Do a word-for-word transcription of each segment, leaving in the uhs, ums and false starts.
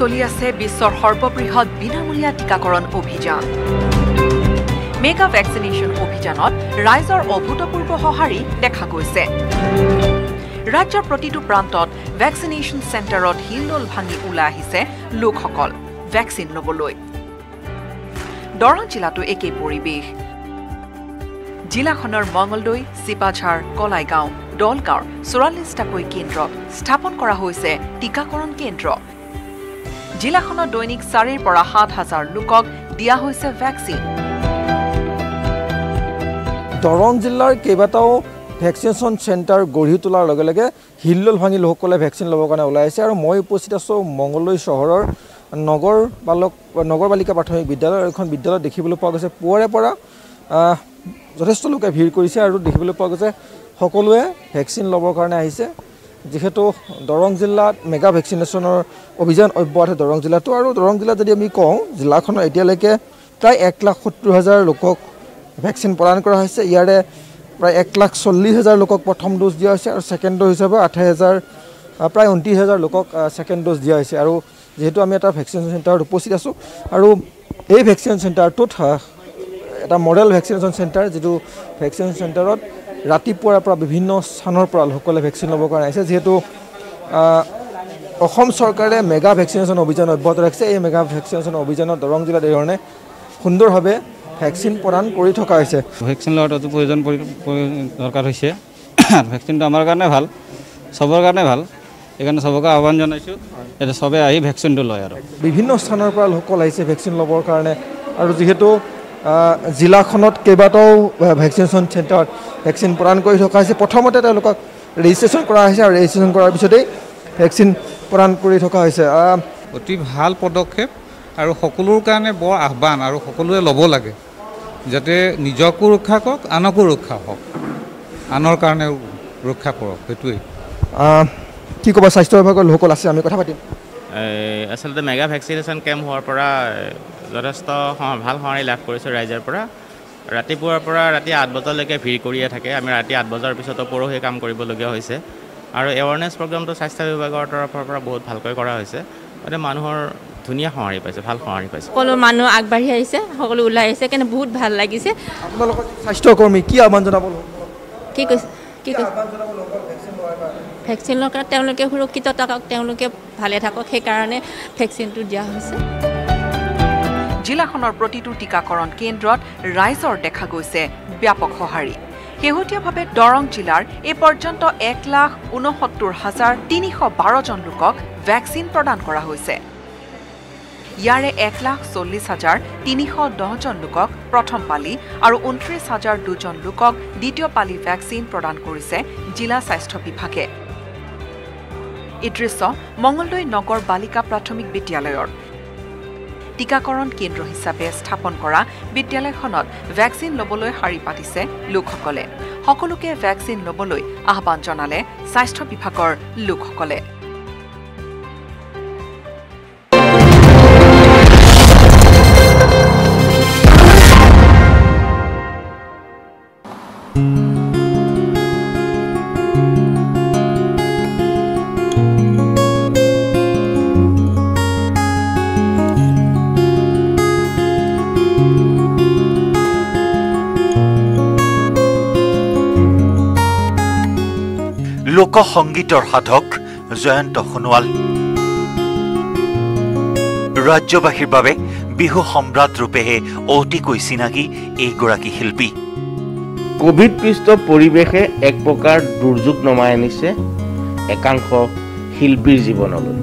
চলি আছে বিশ্বৰ সৰ্ববৃহৎ বিনামূলীয়া টিকাকৰণ অভিযান। মেগা ভ্যাকসিনেশন অভিযানত ৰাইজৰ অভূতপূৰ্ব সহাৰি দেখা গৈছে। ৰাজ্যৰ প্ৰতিটো প্ৰান্তত ভ্যাকসিনেশন সেন্টারত হিলদল ভাঙি উলাই আহিছে লোকসকল ভ্যাকসিন লবলৈ। দৰং জিলাটো একেই পৰিৱেশ। জিলাখনৰ মংগলদৈ, চিপাঝাৰ, কলাইগাঁও, দলগাঁৱৰ চৌৰাল্লিছটাকৈ কেন্দ্ৰত স্থাপন কৰা হৈছে টিকাকৰণ কেন্দ্ৰ। জিলাখনৰ দৈনিক চাৰিৰ পৰা সাত হাজাৰ লোকক দিয়া হৈছে ভ্যাকসিন। দৰং জিলাৰ কেইবাটাও ভ্যাকসিনেশন সেন্টার গঢ়ি তোলাৰ লগে লগে হিল্লল ভাঙি লোকসকলে ভ্যাকসিন ল'বৰ কাৰণে ওলাই আহিছে। আৰু মই উপস্থিত আছোঁ মংগলদৈ চহৰৰ নগৰ বালক নগৰ বালিকা প্ৰাথমিক বিদ্যালয়। এখন বিদ্যালয় দেখিবলৈ পোৱা গৈছে পুৱাৰে পৰা যথেষ্ট লোকে ভিৰ কৰিছে আৰু দেখিবলৈ পোৱা গৈছে সকলোৱে ভ্যাকসিন ল'বৰ কাৰণে আহিছে। যিহেতু দৰং জিলাত মেগা ভ্যাকসিনেশনৰ অভিযান অব্যাহত আছে দৰং জিলাতো। আৰু দৰং জিলাত যদি আমি কওঁ জিলাখনৰ এতিয়ালৈকে প্ৰায় এক লাখ সত্তৰ হাজাৰ লোকক ভ্যাকসিন প্ৰদান কৰা হৈছে। ইয়াৰে প্ৰায় এক লাখ চল্লিছ হাজাৰ লোকক প্ৰথম ড'জ দিয়া হৈছে আৰু ছেকেণ্ড ড'জ হিচাপে আঠাইছ হাজাৰ প্ৰায় ঊনত্ৰিছ হাজাৰ লোকক ছেকেণ্ড ড'জ দিয়া হৈছে। আৰু যেহেতু আমি এটা ভ্যাকসিনেশন সেন্টারত উপস্থিত আছো আৰু এই ভ্যাকসিনেশন সেন্টারটোত এটা মডেল ভ্যাকসিনেশন সেন্টার, যেটো ভ্যাকসিনেশন সেন্টারত ৰাতিপুৱাৰ পৰা বিভিন্ন স্থানৰ পৰা লোকসকলে ভ্যাকসিন ল'বৰ কাৰণে আহিছে। যেহেতু অসম চৰকাৰে মেগা ভ্যাকসিনেশন অভিযান অব্যাহত ৰাখিছে, এই মেগা ভ্যাকসিনেশন অভিযানত দৰং জিলাত এই ধৰণে সুন্দৰভাৱে ভ্যাকসিন প্ৰদান কৰি থকা হৈছে। ভ্যাকসিন লোৱাৰ অতি প্ৰয়োজন দৰকাৰ হৈছে। ভ্যাকসিনটো আমাৰ কাৰণে ভাল, সবৰ কাৰণে ভাল। এইকাৰণে সবকে আহ্বান জনাইছোঁ যাতে সবে আহি ভ্যাকসিনটো লয়। আৰু বিভিন্ন স্থানৰ পৰা লোকসকল আহিছে ভ্যাকসিন ল'বৰ কাৰণে। আৰু যিহেতু জিলাখনত কেইবাটাও ভ্যাকসিনেশন সেন্টাৰত ভ্যাকসিন প্ৰদান কৰি থকা হৈছে। প্ৰথমতে তেওঁলোকক ৰেজিষ্ট্ৰেশ্যন কৰা হৈছে আৰু ৰেজিষ্ট্ৰেশ্যন কৰাৰ পিছতেই ভ্যাকসিন প্ৰদান কৰি থকা হৈছে। অতি ভাল পদক্ষেপ আৰু সকলোৰ কাৰণে বৰ আহ্বান আৰু সকলোৱে ল'ব লাগে যাতে নিজকো ৰক্ষা কৰক, আনকো ৰক্ষা হওক, আনৰ কাৰণে ৰক্ষা কৰক। সেইটোৱেই কি ক'ব স্বাস্থ্য বিভাগৰ লোকসকল আছে, আমি কথা পাতিম। আচলতে মেগা ভ্যাকসিনেশন কেম্প হোৱাৰ পৰা যথেষ্ট ভাল সঁহাৰি লাভ কৰিছোঁ ৰাইজৰ পৰা। ৰাতিপুৱাৰ পৰা ৰাতি আঠ বজালৈকে ভিৰ কৰিয়ে থাকে। আমি ৰাতি আঠ বজাৰ পিছতো পৰহি কাম কৰিবলগীয়া হৈছে। আৰু এৱাৰনেছ প্ৰগ্ৰামটো স্বাস্থ্য বিভাগৰ তৰফৰ পৰা বহুত ভালকৈ কৰা হৈছে। গতিকে মানুহৰ ধুনীয়া সঁহাৰি পাইছে, ভাল সঁহাৰি পাইছে। সকলো মানুহ আগবাঢ়ি আহিছে, সকলো ওলাই আহিছে, কিন্তু বহুত ভাল লাগিছে। আপোনালোকৰ স্বাস্থ্যকৰ্মী কি আহ্বান জনাব? কি কৈছে কি কৈছে ভ্যাকসিন লোৱাৰ কাৰণে তেওঁলোকে সুৰক্ষিত থাকক, তেওঁলোকে ভালে থাকক, সেইকাৰণে ভ্যাকচিনটো দিয়া হৈছে। জিলাখনৰ প্ৰতিটো টিকাকৰণ কেন্দ্ৰত ৰাইজৰ দেখা গৈছে ব্যাপক সঁহাৰি। শেহতীয়াভাৱে দৰং জিলাৰ এই পৰ্যন্ত এক লাখ ঊনসত্তৰ হাজাৰ তিনিশ বাৰজন লোকক ভ্যাকচিন প্ৰদান কৰা হৈছে। ইয়াৰে এক লাখ চল্লিছ হাজাৰ তিনিশ দহজন লোকক প্ৰথম পালি আৰু ঊনত্ৰিছ হাজাৰ দুজন লোকক দ্বিতীয় পালি ভ্যাকচিন প্ৰদান কৰিছে জিলা স্বাস্থ্য বিভাগে। এই দৃশ্য মংগলদৈ নগৰ বালিকা প্ৰাথমিক বিদ্যালয়ৰ টিকাকৰণ কেন্দ্ৰ হিচাপে স্থাপন কৰা বিদ্যালয়খনত ভ্যাকচিন ল'বলৈ শাৰী পাতিছে লোকসকলে। সকলোকে ভ্যাকচিন ল'বলৈ আহ্বান জনালে স্বাস্থ্য বিভাগৰ লোকসকলে। লোক সংগীতৰ সাধক জয়ন্ত সোণোৱাল ৰাজ্যবাসীৰ বাবে বিহু সম্ৰাট ৰূপেহে অতিকৈ চিনাকি এইগৰাকী শিল্পী। কোভিড পৃষ্ঠ পৰিৱেশে এক প্ৰকাৰ দুৰ্যোগ নমাই আনিছে একাংশ শিল্পীৰ জীৱনলৈ।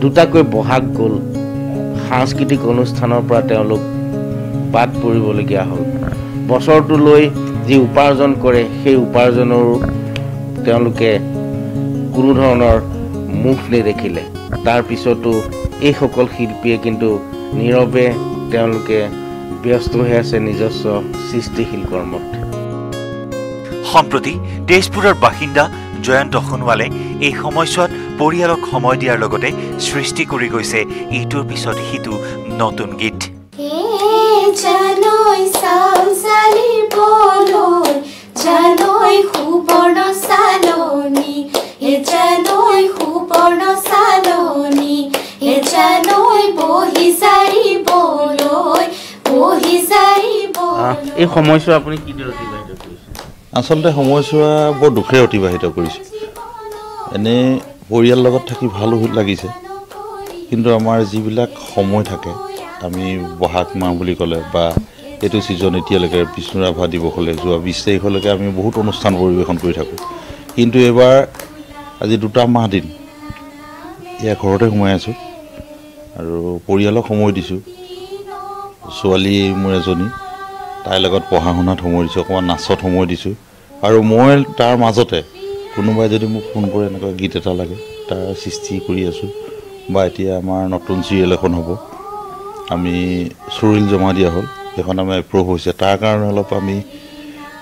দুটাকৈ বহাগ গ'ল, সাংস্কৃতিক অনুষ্ঠানৰ পৰা তেওঁলোক বাদ পৰিবলগীয়া হ'ল। বছৰটোলৈ যি উপাৰ্জন কৰে সেই উপাৰ্জনৰো তেওঁলোকে কোনো ধৰণৰ মুখ নেদেখিলে। তাৰ পিছতো এইসকল শিল্পীয়ে কিন্তু নীৰৱে তেওঁলোকে ব্যস্ত হৈ আছে নিজস্ব সৃষ্টিশীল কৰ্মত। সম্প্ৰতি তেজপুৰৰ বাসিন্দা জয়ন্ত সোণোৱালে এই সময়ছোৱাত পৰিয়ালক সময় দিয়াৰ লগতে সৃষ্টি কৰি গৈছে ইটোৰ পিছত সিটো নতুন গীত। এই সময়ছোৱা আপুনি কি দৰে অতিবাহিত কৰিছে? আসলে সময়ছোৱা বৰ দুখে অতিবাহিত কৰিছে। এনে পৰিয়ালৰ লগত থাকি ভাল লাগিছে, কিন্তু আমাৰ যিবিলাক সময় থাকে আমি বহাগ মাহ বুলি ক'লে বা এইটো সিজন এতিয়ালৈকে বিষ্ণুৰাভা দিৱসলৈ যোৱা বিশ তাৰিখলৈকে আমি বহুত অনুষ্ঠান পৰিৱেশন কৰি থাকোঁ, কিন্তু এবাৰ আজি দুটা মাহ দিন ইয়া ঘৰতে সোমাই আছোঁ আৰু পৰিয়ালক সময় দিছোঁ। ছোৱালী মোৰ এজনী, তাইৰ লগত পঢ়া শুনাত সময় দিছোঁ, অকণমান নাচত সময় দিছোঁ, আৰু মই তাৰ মাজতে কোনোবাই যদি মোক ফোন কৰে এনেকুৱা গীত এটা লাগে তাৰ সৃষ্টি কৰি আছোঁ। বা এতিয়া আমাৰ নতুন চিৰিয়েল এখন হ'ব, আমি চৰিল জমা দিয়া হ'ল, এখন আমাৰ এপ্ৰুভ হৈছে, তাৰ কাৰণে অলপ আমি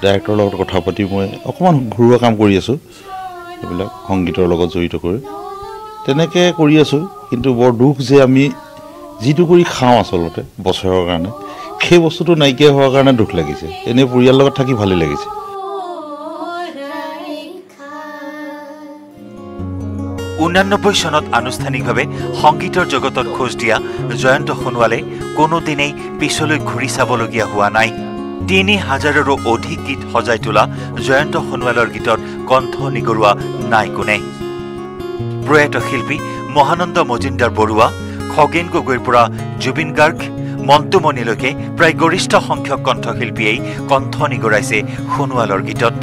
ডাইৰেক্টৰৰ লগত কথা পাতি মই অকণমান ঘৰুৱা কাম কৰি আছোঁ, এইবিলাক সংগীতৰ লগত জড়িত কৰি তেনেকৈ কৰি আছোঁ। কিন্তু বৰ দুখ যে আমি যিটো কৰি খাওঁ আচলতে বছৰৰ কাৰণে সেই বস্তুটো নাইকিয়া হোৱাৰ কাৰণে দুখ লাগিছে। এনেই পৰিয়ালৰ লগত থাকি ভালেই লাগিছে। ঊনানব্বৈ চনত আনুষ্ঠানিকভাৱে সংগীতৰ জগতত খোজ দিয়া জয়ন্ত সোণোৱালে কোনোদিনেই পিছলৈ ঘূৰি চাবলগীয়া হোৱা নাই। তিনি হাজাৰৰো অধিক গীত সজাই তোলা জয়ন্ত সোণোৱালৰ গীতৰ কণ্ঠ নিগৰুৱা নাই কোনে। প্ৰয়াত শিল্পী মহানন্দ মজুমদাৰ বৰুৱা, খগেন গগৈৰ পৰা জুবিন গাৰ্গ, মন্তুমণিলৈকে প্ৰায় গৰিষ্ঠ সংখ্যক কণ্ঠশিল্পীয়েই কণ্ঠ নিগৰাইছে সোণোৱালৰ গীতত।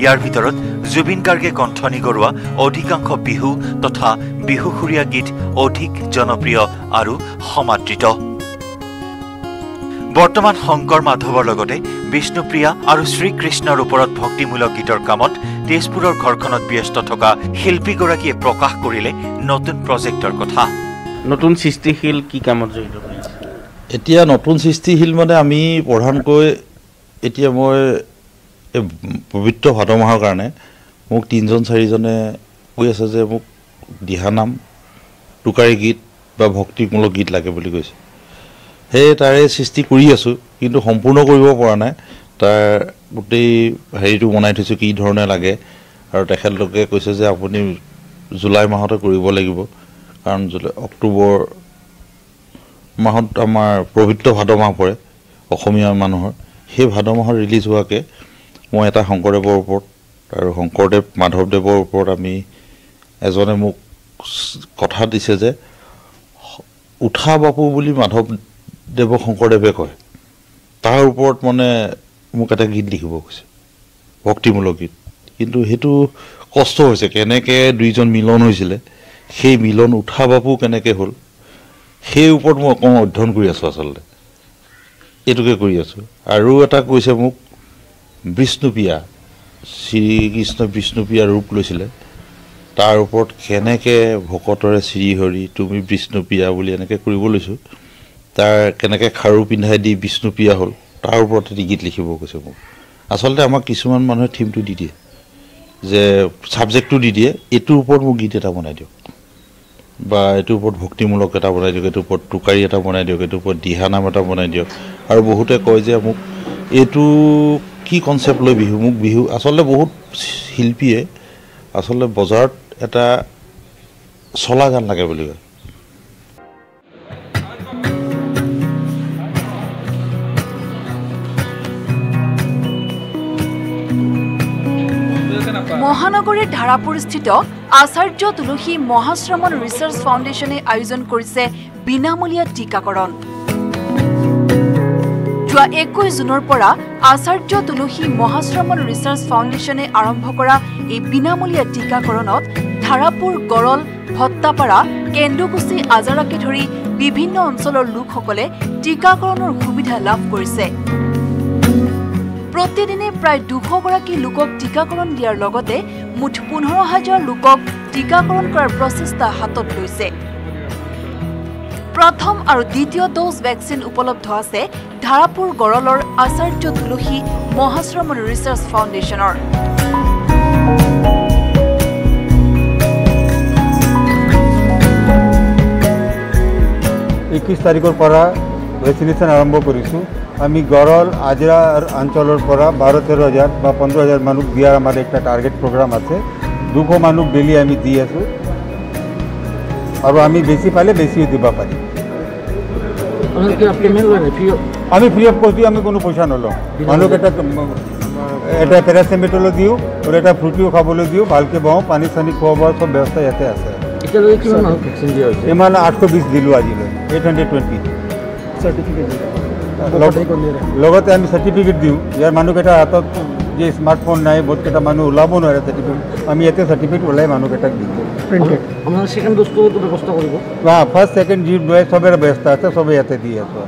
ইয়াৰ ভিতৰত জুবিন গাৰ্গে কণ্ঠ নিগৰুৱা অধিকাংশ বিহু তথা বিহুসুৰীয়া গীত অধিক জনপ্ৰিয় আৰু সমাদৃত। বৰ্তমান শংকৰ মাধৱৰ লগতে বিষ্ণুপ্ৰিয়া আৰু শ্ৰীকৃষ্ণৰ ওপৰত ভক্তিমূলক গীতৰ কামত তেজপুৰৰ ঘৰখনত ব্যস্ত থকা শিল্পীগৰাকীয়ে প্ৰকাশ কৰিলে নতুন প্ৰজেক্টৰ কথা। নতুন সৃষ্টিশীল কি কামত জড়িত হৈ আছে? এতিয়া নতুন সৃষ্টিশীল মানে আমি প্ৰধানকৈ এতিয়া মই এই পবিত্ৰ ভাদ মাহৰ কাৰণে মোক তিনিজন চাৰিজনে কৈ আছে যে মোক দিহানাম, টোকাৰী গীত বা ভক্তিমূলক গীত লাগে বুলি কৈছে। সেয়ে তাৰে সৃষ্টি কৰি আছোঁ, কিন্তু সম্পূৰ্ণ কৰিব পৰা নাই। তাৰ গোটেই হেৰিটো বনাই থৈছোঁ কি ধৰণে লাগে, আৰু তেখেতলোকে কৈছে যে আপুনি জুলাই মাহতে কৰিব লাগিব, কাৰণ জুলাই অক্টোবৰ মাহত আমাৰ পবিত্ৰ ভাদ মাহ পৰে অসমীয়া মানুহৰ। সেই ভাদ মাহত ৰিলিজ হোৱাকৈ মই এটা শংকৰদেৱৰ ওপৰত আৰু শংকৰদেৱ মাধৱদেৱৰ ওপৰত আমি এজনে মোক কথা দিছে যে উঠা বাপু বুলি মাধৱদেৱক শংকৰদেৱে কয়, তাৰ ওপৰত মানে মোক এটা গীত লিখিব কৈছে, ভক্তিমূলক গীত। কিন্তু সেইটো কষ্ট হৈছে, কেনেকৈ দুইজন মিলন হৈছিলে, সেই মিলন উঠা বাপু কেনেকৈ হ'ল সেই ওপৰত মই অকণমান অধ্যয়ন কৰি আছোঁ। আচলতে এইটোকে কৰি আছোঁ। আৰু এটা কৈছে মোক বিষ্ণুপ্ৰিয়া, শ্ৰীকৃষ্ণ বিষ্ণুপ্ৰিয়া ৰূপ লৈছিলে, তাৰ ওপৰত কেনেকৈ ভকতৰে শ্ৰীহৰি তুমি বিষ্ণুপ্ৰিয়া বুলি এনেকৈ কৰিব লৈছোঁ, তাৰ কেনেকৈ খাৰু পিন্ধাই দি বিষ্ণুপ্ৰিয়া হ'ল তাৰ ওপৰত এটি গীত লিখিব কৈছে মোক। আচলতে আমাক কিছুমান মানুহে থিমটো দি দিয়ে, যে ছাবজেক্টটো দি দিয়ে, এইটোৰ ওপৰত মোক গীত এটা বনাই দিয়ক, বা এইটোৰ ওপৰত ভক্তিমূলক এটা বনাই দিয়ক, এইটোৰ ওপৰত টোকাৰী এটা বনাই দিয়ক, এইটোৰ ওপৰত দিহানাম এটা বনাই দিয়ক। আৰু বহুতে কয় যে মোক এইটো কি কনচেপ্ট লৈ বিহু, মোক বিহু আচলতে বহুত শিল্পীয়ে আচলতে বজাৰত এটা চলা গান লাগে বুলি কয়। মহানগৰীৰ ধাৰাপুৰস্থিত আচাৰ্য তুলসী মহাশ্ৰমণ ৰিচাৰ্চ ফাউণ্ডেশ্যনে আয়োজন কৰিছে বিনামূলীয়া টীকাকৰণ। যোৱা একৈশ জুনৰ পৰা আচাৰ্য তুলসী মহাশ্ৰমণ ৰিচাৰ্চ ফাউণ্ডেশ্যনে আৰম্ভ কৰা এই বিনামূলীয়া টীকাকৰণত ধাৰাপুৰ, গৰল, ভত্তাপাৰা, কেন্দুকুছি, আজাৰাকে ধৰি বিভিন্ন অঞ্চলৰ লোকসকলে টীকাকৰণৰ সুবিধা লাভ কৰিছে। প্ৰতিদিনে প্ৰায় দুশগৰাকী লোকক টীকাকৰণ দিয়াৰ লগতে মুঠ পোন্ধৰ হাজাৰ লোকক টীকাকৰণ কৰাৰ প্ৰচেষ্টা হাতত লৈছে। প্ৰথম আৰু দ্বিতীয় ড'জ ভেকচিন উপলব্ধ আছে ধাৰাপুৰ গড়লৰ আচাৰ্য তুলসী মহাশ্ৰমণ ৰিচাৰ্চ ফাউণ্ডেশ্যনৰ। একৈশ তাৰিখৰ পৰা ভেকচিনেশ্যন আৰম্ভ কৰিছোঁ। আমি গড়ল, আজৰা অঞ্চলৰ পৰা বাৰ তেৰ হাজাৰ বা পোন্ধৰ হাজাৰ মানুহ দিয়াৰ আমাৰ এটা টাৰ্গেট প্ৰগ্ৰাম আছে। দুশ মানুহ ডেইলি আমি দি আছোঁ, और आम बेसि पाले बेसिओ दीब पारि। আমি ফ্রি অফ করছি, আমি কোনো পয়সা নলওঁ। মানুহ এটা এটা পেৰাচিটামল দিও আৰু এটা ফ্ৰুটিও খাবলৈ দিও, ভালকে বাও পানী চানী খোৱা সব ব্যৱস্থা ইয়াতে আছে। এতিয়ালৈ কিমান মানুহ ভ্যাকচিন দিয়া হৈছে? ইমান আঠশ বিশ দিলো আজিলৈ আঠ দুই শূন্য সার্টিফিকেট লগতে আমি সার্টিফিকেট দিও। ইয়াৰ মানুহ এটা হাতত যে স্মার্টফোন নাই, বহুত কেইটা মানুহ ওলাব নোৱাৰে সার্টিফিকেট, আমি ইয়াতে সার্টিফিকেট ওলাই মানুহ এটাক দিও। প্রিন্টেড আমাৰ সেকেন্ড ড'জটো ব্যৱস্থা কৰিব। না ফার্স্ট সেকেন্ড জি ড'জ সবেৰ ব্যৱস্থা আছে, সবে ইয়াতে দি আছে।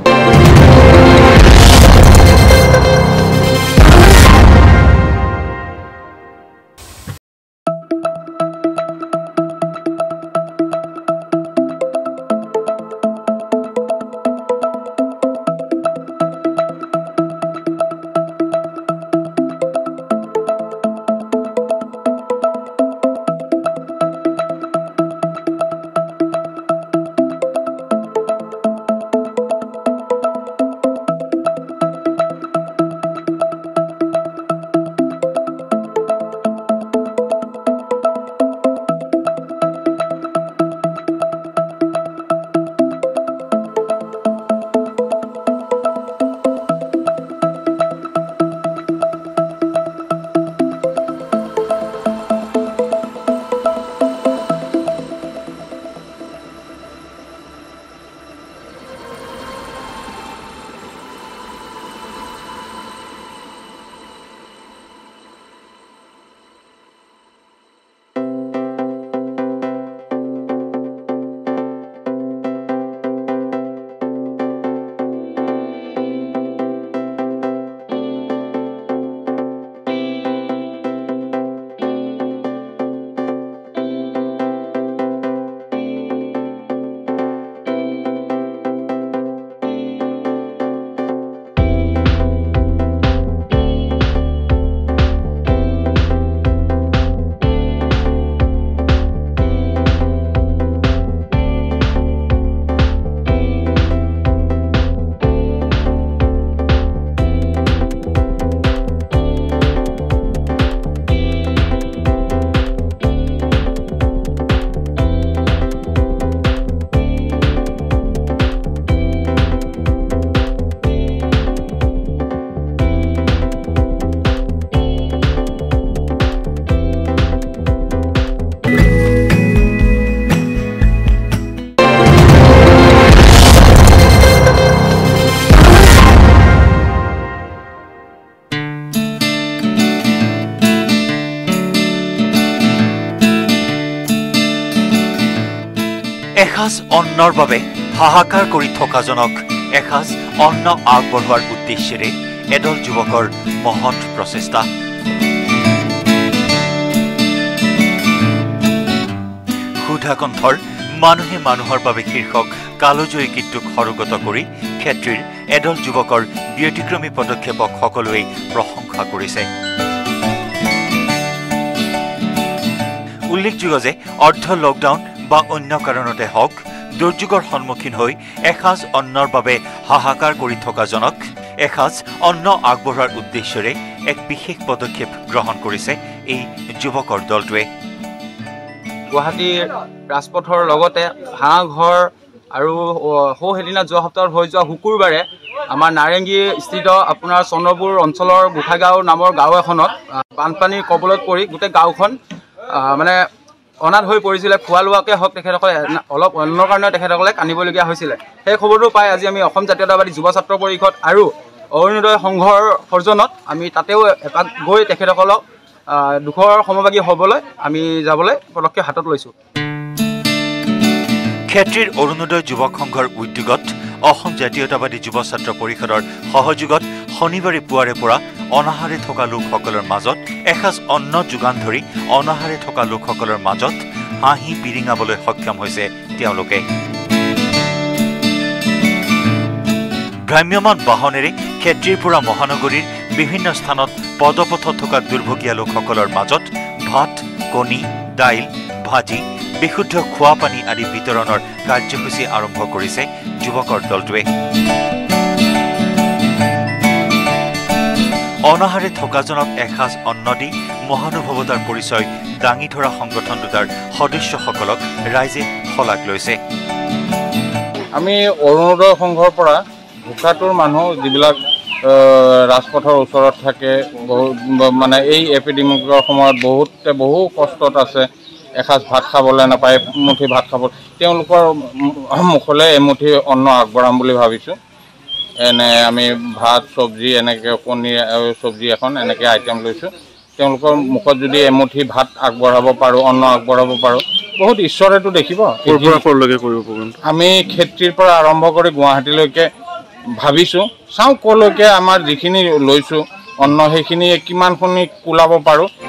এসাঁজ অন্নৰ বাবে হাহাকাৰ কৰি থকাজনক এসাঁজ অন্ন আগবঢ়োৱাৰ উদ্দেশ্যেৰে এডল যুৱকৰ মহৎ প্ৰচেষ্টা। ক্ষুধা কণ্ঠৰ মানুহে মানুহৰ বাবে শীৰ্ষক কালজয়ী গীতটোক সৰুগত কৰি ক্ষেত্ৰীৰ এডল যুৱকৰ ব্যতিক্ৰমী পদক্ষেপক সকলোৱে প্ৰশংসা কৰিছে। উল্লেখযোগ্য যে অৰ্ধ লকডাউন বা অন্য কারণতে হক দুর্যোগের সম্মুখীন হয়ে এসাঁজ অন্নর বাবে হাহাকার করে থকাজনক এসাঁজ অন্ন আগবঢ়ার উদ্দেশ্যেৰে এক বিশেষ পদক্ষেপ গ্রহণ করেছে এই যুবকর দলটোৱে। গুৱাহাটীৰ ৰাজপথৰ লগতে হাঁহ ঘৰ আৰু হো হেদিনা যোৱা সপ্তাহত হৈ যোৱা শুকুৰবাৰে আমাৰ নাৰেঙ্গী স্থিত আপোনাৰ চন্দ্ৰপুৰ অঞ্চলৰ গোঠাগাঁও নামৰ গাঁও এখনত বানপানীৰ কবলত পৰি গোটেই গাঁওখন মানে অনাথ হয়ে পড়েছিল। খোৱা লোৱাকে হক তেখেতসকলে অলপ অন্যৰ কাৰণে তেখেতসকলে কানিবলগীয়া হৈছিল। সেই খবৰটো পাই আজি আমি অসম জাতীয়তাবাদী যুৱ ছাত্ৰ পৰিষদ আৰু অৰুণোদয় সংঘৰ সৰ্জনত আমি তাতেও এপাক গৈ তেখেতসকলক দুখৰ সমভাগী হ'বলৈ আমি যাবলৈ পদক্ষেপ হাতত লৈছোঁ। ক্ষেত্ৰীৰ অৰুণোদয় যুৱক সংঘৰ উদ্যোগত অসম জাতীয়তাবাদী যুৱ ছাত্ৰ পৰিষদৰ সহযোগত শনিবাৰে পুৱাৰে পৰা অনাহারে থকা লোকসকলৰ মাজত এসাঁজ অন্ন যোগান ধৰি অনাহারে থকা লোকসকলৰ মাজত হাঁহি বিৰিঙাবলৈ সক্ষম হৈছে তেওঁলোকে। ভ্ৰাম্যমান বাহনেৰে ক্ষেত্ৰীৰ পৰা মহানগৰীৰ বিভিন্ন স্থানত পদপথত থকা দুৰ্ভগীয়া লোকসকলৰ মাজত ভাত, কণী, দাইল, ভাজি, বিশুদ্ধ খোৱা পানী আদি বিতৰণৰ কাৰ্যসূচী আৰম্ভ কৰিছে যুৱকৰ দলটোৱে। অনাহারে থকাজনক এসাঁজ অন্ন দি মহানুভৱতাৰ পৰিচয় দাঙি ধৰা সংগঠন দুটাৰ সদস্যসকলক ৰাইজে শলাগ লৈছে। আমি অৰুণোদয় সংঘৰ পৰা भूखातुर मानुह जिबिलाक राजपथर ओसरत थाके बहुत माने एई एपिडेमिकर समयत बहुते बहु कष्टत आछे एसाज भात खाबले नापाय मुठी भात खाब तेओलोकर मुखले एमुठी अन्न आगबढाम बुली भाबिछु एने आमी भात सब्जी एनेके कनी सब्जी एखन एनेके आइटम लैछु तेओलोकर मुखत जदि एमुठी भात आगबढाब पारो अन्न आगबढाब पारो बहुत ईश्वरे तो देखिब पुरपुरा परलगे करिब पुगन आमी खेत्रीर पर आरम्भ करि गुवाहाटी लयके भाबिछु साउ कलके आमार जिखिनि लैछु अन्न हेखिनि किमानखनि कुलाब पारो।